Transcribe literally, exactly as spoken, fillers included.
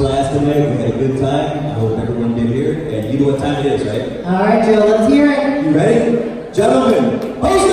Class tonight. We had a good time. I hope everyone did here. And you know what time it is, right? All right, Joe, let's hear it. You ready? Gentlemen, host